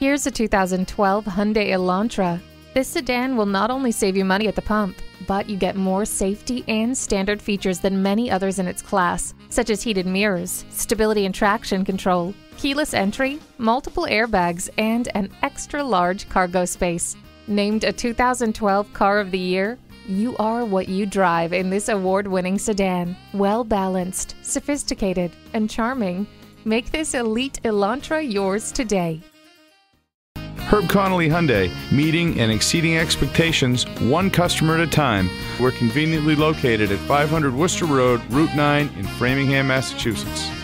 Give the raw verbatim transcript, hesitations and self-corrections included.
Here's a two thousand twelve Hyundai Elantra. This sedan will not only save you money at the pump, but you get more safety and standard features than many others in its class, such as heated mirrors, stability and traction control, keyless entry, multiple airbags, and an extra-large cargo space. Named a two thousand twelve Car of the Year, you are what you drive in this award-winning sedan. Well-balanced, sophisticated, and charming. Make this elite Elantra yours today. Herb Connolly Hyundai, meeting and exceeding expectations, one customer at a time. We're conveniently located at five hundred Worcester Road, Route nine in Framingham, Massachusetts.